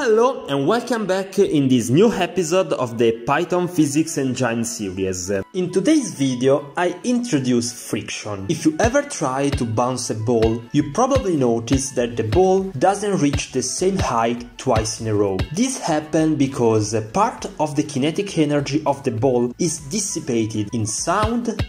Hello and welcome back in this new episode of the Python Physics Engine series. In today's video I introduce friction. If you ever try to bounce a ball, you probably notice that the ball doesn't reach the same height twice in a row. This happens because a part of the kinetic energy of the ball is dissipated in sound,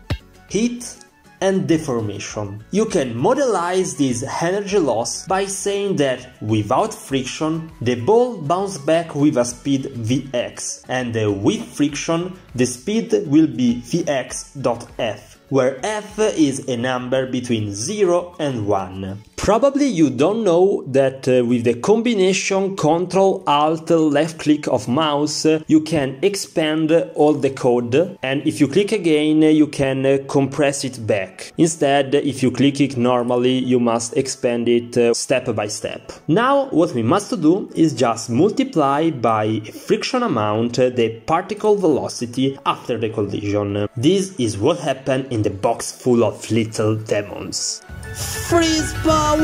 heat, and deformation. You can modelize this energy loss by saying that without friction the ball bounces back with a speed Vx, and with friction the speed will be Vx.f, where f is a number between 0 and 1. Probably you don't know that with the combination Ctrl-Alt-Left-Click of mouse you can expand all the code, and if you click again you can compress it back. Instead, if you click it normally, you must expand it step by step. Now what we must do is just multiply by a friction amount the particle velocity after the collision. This is what happened in the box full of little demons. Freeze power!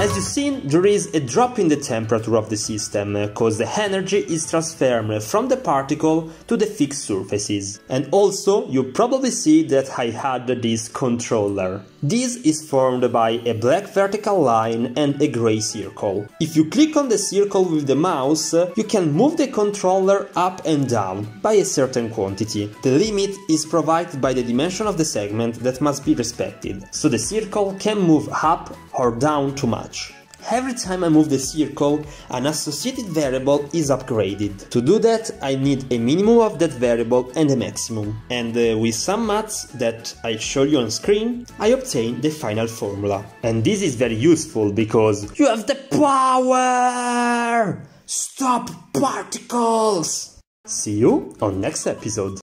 As you've seen, there is a drop in the temperature of the system, cause the energy is transferred from the particle to the fixed surfaces. And also, you probably see that I had this controller. This is formed by a black vertical line and a grey circle. If you click on the circle with the mouse, you can move the controller up and down by a certain quantity. The limit is provided by the dimension of the segment that must be respected, so the circle can move up or down too much. Every time I move the circle, an associated variable is upgraded. To do that, I need a minimum of that variable and a maximum. And with some maths that I show you on screen, I obtain the final formula. And this is very useful because you have the power! Stop particles! See you on next episode.